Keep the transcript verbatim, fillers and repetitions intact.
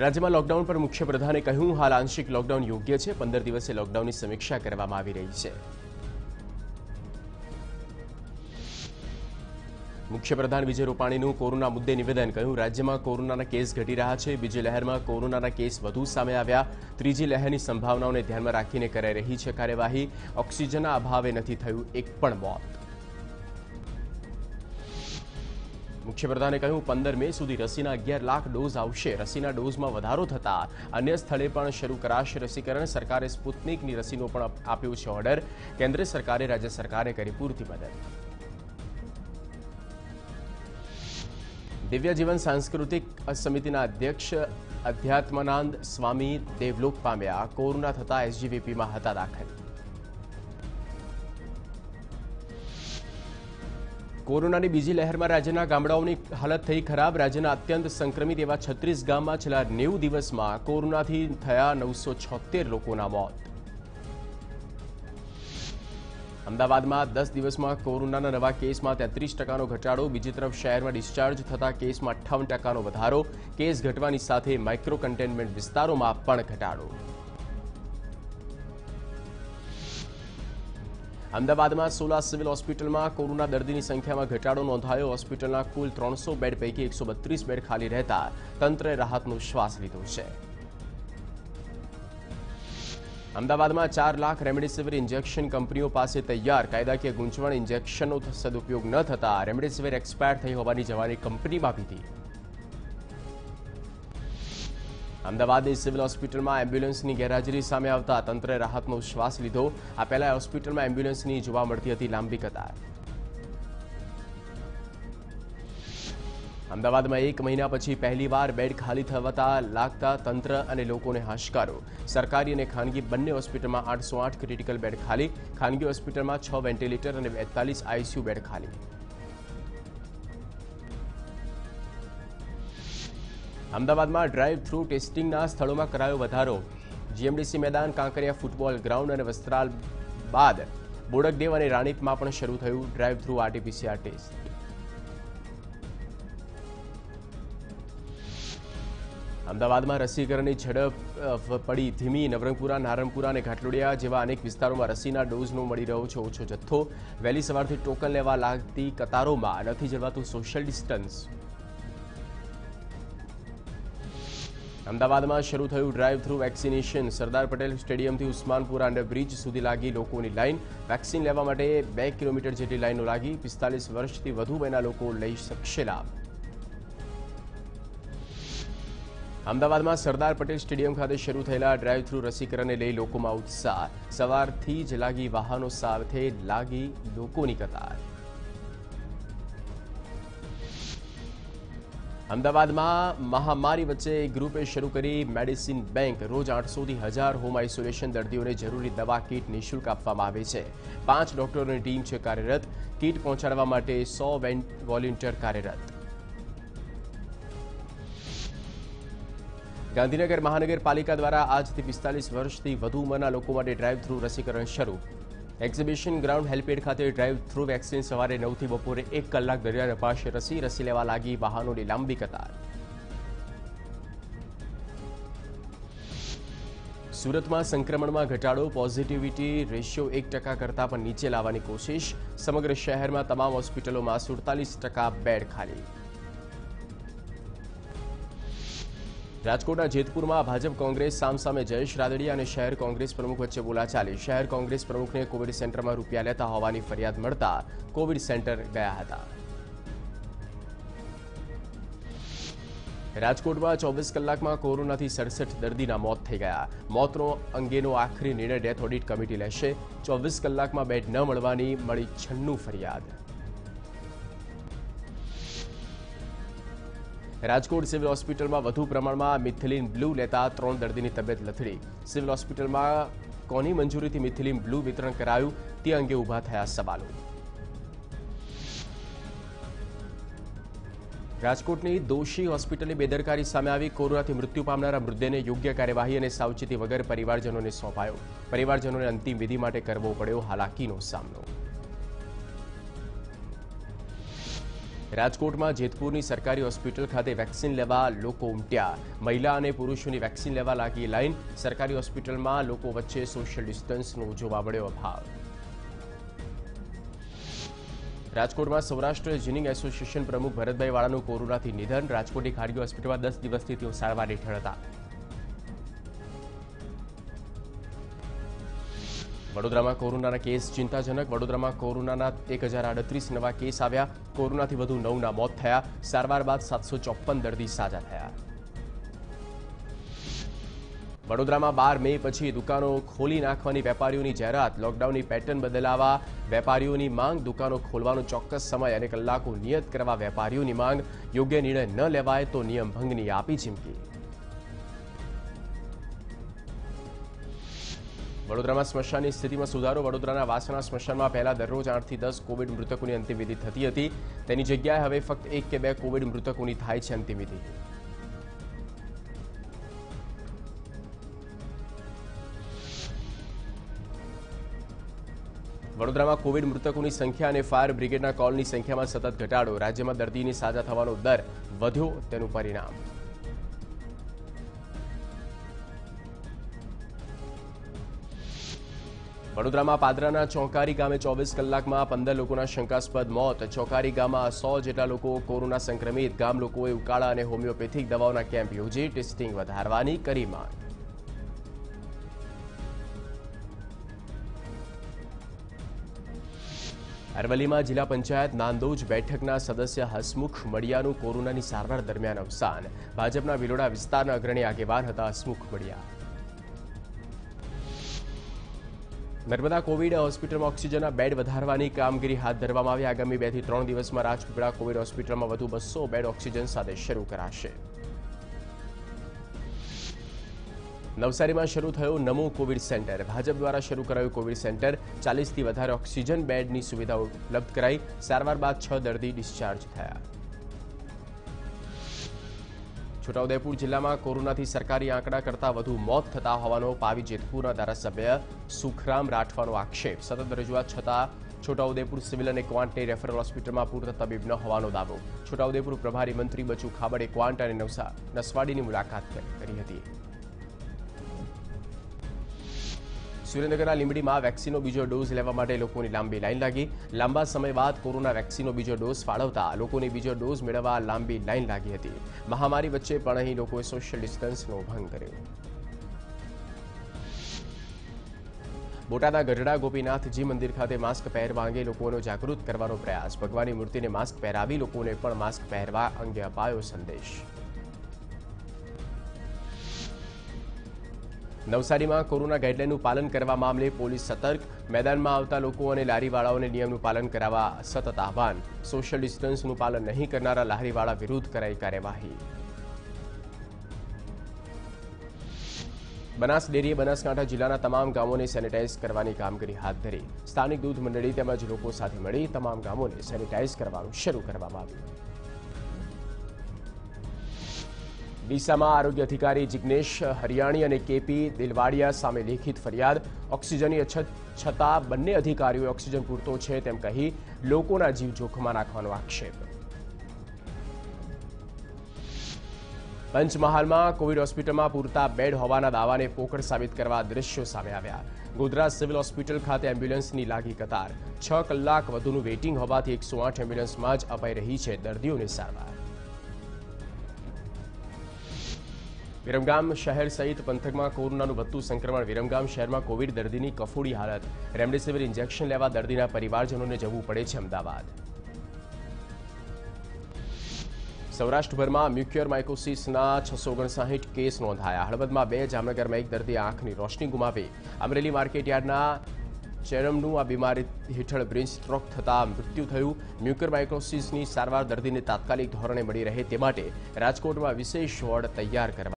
રાજ્યમાં લોકડાઉન પર મુખ્ય પ્રધાને કહ્યું હાલ આંશિક લોકડાઉન યોગ્ય છે પંદર દિવસે લોકડાઉનની સમીક્ષા કરવામાં આવી રહી છે મુખ્ય પ્રધાન વિજય રૂપાણીનું કોરોના મુદ્દે નિવેદન કહ્યું રાજ્યમાં કોરોનાના કેસ ઘટી રહ્યા છે બીજી લહેરમાં કોરોનાના કેસ વધુ સામે આવ્યા ત્રીજી લહેરની સંભાવનાઓને ધ્યાનમાં રાખીને કરાઈ રહી છે કાર્યવાહી ઓક્સિજનના અભાવે નથી થયું એક પણ મોત मुख्य प्रधाने कहूं पंदर मे सुधी रसीना अगियार लाख डोज आवशे रसीना डोज में वधारो थता अन्य स्थले पण शरू कराशे रसीकरण सरकारे स्पूतनिकनी रसीनो पण आप्यो छे ऑर्डर केन्द्र सरकारे राज्य सरकारने करी पूरती मदद दिव्य जीवन सांस्कृतिक समितिना अध्यक्ष अध्यात्मानंद स्वामी देवलोक पाम्या कोरोना थता एसजीवीपी में हता दाखल कोरोना की बीजी लहर में राज्य गामडाओं की हालत थी खराब राज्य अत्यंत संक्रमित एवं छत्तीस गाम में छेल्ला नेव दिवस में कोरोना थी थया नौ सौ छोतेर लोकोना मौत अमदावाद में दस दिवस में कोरोना नवा केस में तेतरीस टका घटाड़ो बीजी तरफ शहर में डिस्चार्ज थता केस में अठावन टका वधारो केस घटवानी साथे माइक्रो कंटेनमेंट विस्तारों में पण घटाड़ो अमदावाद में सोला सिविल हॉस्पिटल में कोरोना दर्दी की संख्या में घटाड़ो नोंधायो हॉस्पिटल कुल त्रण सौ बेड पैकी एक सौ बत्रीस बेड खाली रहता तंत्रे राहतनो श्वास लीधो छे अमदावाद में चार लाख रेमडेसिविर इंजेक्शन कंपनीओ पास तैयार कायदाकीय गूंचवण इंजेक्शनों सदुपयोग न थता रेमडेसिविर एक्सपायर थई होवानी जवानी कंपनी मांगी थी अमदावाद सिविल हॉस्पिटल में एम्ब्युलंस की गैरहाजरी सामे आवता तंत्रे राहतनो श्वास लीधो आ पहेला हॉस्पिटल में एम्ब्युलंस की जोवा मळती हती लांबी कतार अमदावाद में एक महीना पछी पहलीवार बेड खाली थवाता लागता तंत्र अने लोकोने हाशकारो सरकारी अने खानगी बंने हॉस्पिटल में आठ सौ आठ क्रिटिकल बेड खाली खानगी हॉस्पिटल में छ वेन्टिलेटर अने बेतालीस आईसीयू बेड खाली अमदावाद में ड्राइव थ्रू टेस्टिंग स्थलों में करायो वधारो जीएमडीसी मैदान कांकरिया फूटबॉल ग्राउंड और वस्त्राल बाद बोडकदेव और राणीप में शुरू थयु drive through RTPCR test Ahmedabad में रसीकरण की झड़प पड़ी धीमी नवरंगपुरा नारंगपुरा और घाटलोडिया जेवा अनेक विस्तारों में रसीना डोजनो मळी रह्यो छे ओछो जत्थो वहेली सवारथी टोकन लेवा लागती कतारों में नथी जळवातुं सोशल डिस्टन्स अमदावाद में शुरू थयु drive through vaccination Sardar Patel stadium थी उस्मानपुरा अंडरब्रिज सुधी लागी लोकोनी लाइन वेक्सिन लेवा माटे बे किलोमीटर जेटली लाइनो लागी पिस्तालीस वर्ष थी वधु वयना लोको लई शकशे लाभ अमदावाद में सरदार पटेल स्टेडियम खाते शुरू थयेला ड्राइव थ्रू रसीकरणने लई लोकोमां उत्साह सवारथी ज लागी वाहनों साथे लागी लोकोनी कतार अमदावाद में महामारी वच्चे ग्रुपे शुरू करी मेडिसिन बैंक रोज आठ सौ थी हजार होम आइसोलेशन दर्दीओने जरूरी दवा कीट निःशुल्क आपवामां आवे छे पांच डॉक्टरोनी टीम छे कार्यरत कीट पहोंचाड़वा माटे सौ वोलंटियर कार्यरत गांधीनगर महानगरपालिका द्वारा आज थी पिस्तालीस वर्षथी वधु उंमरना लोको माटे ड्राइव थ्रू रसीकरण शुरू एक्जिबिशन ग्राउंड हेलिपेड खाते ड्राइव थ्रू वेक्सिन सवारे नौ थी बपोरे एक कलाक दरिया अपाशे रसी रसी लेवा लागी वाहनों की लांबी कतार सूरत में संक्रमण में घटाड़ो पॉजिटिविटी रेशियो एक टका करता पर नीचे लावानी कोशिश समग्र शहर में तमाम हॉस्पिटलों में सुड़तालीस टका बेड खाली राजकोटना जेतपुर में भाजप कांग्रेस सामसामे जयेश रादड़िया और शहर कांग्रेस प्रमुख वच्चे बोलाचाली शहर कांग्रेस प्रमुख ने कोविड सेंटर में रूपिया लेता होवानी फरियाद मळता कोविड सेंटर गया हता राजकोट में चौबीस कलाक में कोरोना थी सड़सठ दर्दीना मौत थई गया मौतनो अंगेनो आखरी निर्णय डेथ ऑडिट कमिटी लेशे चौबीस कलाक में बेड न मळवानी मळी छन्नू फरियाद राजकोट सिविल हॉस्पिटल में वधु प्रमाण में मिथिलीन ब्लू लेता त्रण दर्दी की तबियत लथड़ी सिविल हॉस्पिटल में कोनी मंजूरी थी मिथिलीन ब्लू वितरण करायु ते अंगे उभा थया सवालों राजकोटनी दोषी हॉस्पिटल बेदरकारी सामे आवी कोरोना थी मृत्यु पामनारा मृतदेहने योग्य कार्यवाही और सावचेती वगर परिवारजनों ने सौंपायो परिवारजनों ने अंतिम विधि माटे करवो पड्यो हालाकीनो सामनो રાજકોટમાં જેતપુરની સરકારી હોસ્પિટલ ખાતે વેક્સિન લેવા લોકો ઉમટ્યા। મહિલા અને પુરુષોની વેક્સિન લેવા લાગી લાઇન। સરકારી હોસ્પિટલમાં લોકો વચ્ચે સોશિયલ ડિસ્ટન્સનો જોવા મળ્યો અભાવ। રાજકોટમાં સૌરાષ્ટ્ર જીનિંગ એસોસિએશન પ્રમુખ ભરતભાઈ વાળાનું કોરોનાથી નિધન। રાજકોટની ખાનગી હોસ્પિટલમાં દસ દિવસથી તેઓ સારવાર હેઠળ હતા। વડોદરામાં કોરોનાના કેસ ચિંતાજનક। વડોદરામાં કોરોનાના एक हज़ार अड़तरीस नवा केस આવ્યા। કોરોનાથી વધુ નવના મોત થયા। સારવાર બાદ સાતસો ચોપન દર્દી સાજા થયા। વડોદરામાં બાર મે પછી દુકાનો ખોલી નાખવાની વેપારીઓની જાહેરાત। લોકડાઉનની પેટર્ન બદલાવા વેપારીઓની માંગ। દુકાનો ખોલવાનો ચોક્કસ સમય અને કલાકો નિયત કરવા વેપારીઓની માંગ। યોગ્ય નિર્ણય ન લેવાય તો નિયમભંગની આપી ચીમકી। વડોદરામાં સ્મશાનની સ્થિતિમાં સુધારો। વડોદરાના વાસણા સ્મશાનમાં પહેલા દરરોજ આઠથી દસ કોવિડ મૃતકોની અંતિમવિધિ થતી હતી। તેની જગ્યાએ હવે ફક્ત એક કે બે કોવિડ મૃતકોની થાય છે અંતિમવિધિ। વડોદરામાં કોવિડ મૃતકોની સંખ્યા અને ફાયર બ્રિગેડના કોલની સંખ્યામાં સતત ઘટાડો। રાજ્યમાં દર્દીની સાજા થવાનો દર વધ્યો, તેનું પરિણામ। વડોદરામાં પાદરાના ચોકારી ગામે चौबीस કલાકમાં पंदर લોકોના શંકાસ્પદ મોત। ચોકારી ગામમાં सौ જેટલા લોકો કોરોના સંક્રમિત। ગામ લોકોએ ઉકાળા અને હોમિયોપેથિક દવાઓના કેમ્પ યોજી ટેસ્ટિંગ વધારવાની કરી માંગ। અરવલ્લીમાં જિલ્લા પંચાયત નાંદોજ બેઠકના સદસ્ય હસમુખ મડિયાનું કોરોનાની સારવાર દરમિયાન અવસાન। ભાજપના વિલોડા વિસ્તારના અગ્રણી આગેવાન હતા હસમુખ મડિયા। नर्मदा कोविड होस्पिटल में ऑक्सिजन बेड वधारवानी कामगीरी हाथ धरवामां आवी। आगामी बे थी त्रण दिवस में राजपीपळा कोविड होस्पिटल में वधु बस्सो बेड ऑक्सिजन साथे शुरू कराशे। नवसारी में शुरू थयो नमो कोविड सेंटर। भाजप द्वारा शुरू करायु कोविड सेंटर। चालीस थी वधारे ऑक्सिजन बेडनी सुविधा उपलब्ध कराई। सारवार बाद छ दर्दी डिस्चार्ज थया। छोटाउदेपुर जिला में कोरोना थी सरकारी आंकड़ा करता वधु मौत थता होवानो पावी जेतपुरना धारासभ्य सुखराम राठवानो आक्षेप। सतत रजूआत छतां छोटाउदेपुर सिविल और क्वांटने रेफरल होस्पिटल में पूरता तबीब न होवानो दावो। छोटाउदेपुर प्रभारी मंत्री बचू खाबड़े क्वांट और नसवाड़ी की मुलाकात करी हती। सुरेन्द्र लींबड़ी में वेक्सीनो बीजो डोज लेवा माटे लोकोनी लांबी लाइन लागी। लांबा समय बाद कोरोना वेक्सीनो बीजो डोज फाळवता लोकोने बीजो डोज मेळववा लांबी लाइन लागी हती। महामारी वच्चे पण अहीं लोकोए सोशियल डिस्टन्सनो भंग कर्यो। बोटादा गढ़डा गोपीनाथजी मंदिर खाते मास्क पहेरवा अंगे लोकोने जागृत करवानो प्रयास। भगवानी मूर्तिने मास्क पहेरावी लोकोने पण मास्क पहेरवा अंगे अपायो संदेश। नवसारी में कोरोना गाइडलाइनનું पालन करने मामले पुलिस सतर्क। मैदान में आता लोग और लारीवालाओं ने नियमનું पालन करवा सतत आह्वान। सोशल डिस्टन्सનું पालन नहीं करना लारीवाला विरुद्ध कराई कार्यवाही। बनास डेरीए बनासकांठा जिला तमाम गामों ने सैनिटाइज करने कामगीरी हाथ धरी। स्थानिक दूध मंडली તેમજ લોકો સાથે મળી तमाम गामों ने सैनिटाइज करने शुरू करवामां આવ્યું। डीसा में आरोग्य अधिकारी जिग्नेश हरियाणी और केपी दिलवाड़िया सामे लिखित फरियाद। ऑक्सिजन की अछत छता बने अधिकारी ऑक्सिजन पूरतो है तेम कही लोकोना जीव जोखम में नाखवानो आक्षेप। पंचमहाल में कोविड होस्पिटल में पूरता बेड होवाना दावा ने पोकळ साबित करने दृश्यों सामे आव्या। गोधरा सिविल होस्पिटल खाते एम्ब्युलन्सनी लागी कतार। छ कलाक वधुनु वेटिंग होवाथी एक सौ आठ एम्ब्युलन्स में ज अपाई रही है दर्दीओने सारवार। विरमगाम शहर सहित पंथक में कोरोनानु વધતું संक्रमण। विरमगाम शहर में कोविड दर्दी की कफोड़ी हालत। रेमडेसिविर इंजेक्शन लेवा दर्दी परिवारजनों ने जवू पड़े अमदावाद। सौराष्ट्रभर में म्यूक्योर माइकोसिस छसो ओगणसाठ केस नोंधाया। हळवद में बे, जामनगर में एक दर्दी आंख की रोशनी गुमावी। अमरेली मार्केटयार्डना चेरमनु आ बीमारी हेठळ ब्रेन स्ट्रोक थता मृत्यु थयुं। म्यूकर माइकोसिसनी सारवार दर्दीने तात्कालिक धोरणे मळी रहे ते माटे राजकोटमां विशेष वोर्ड तैयार करवा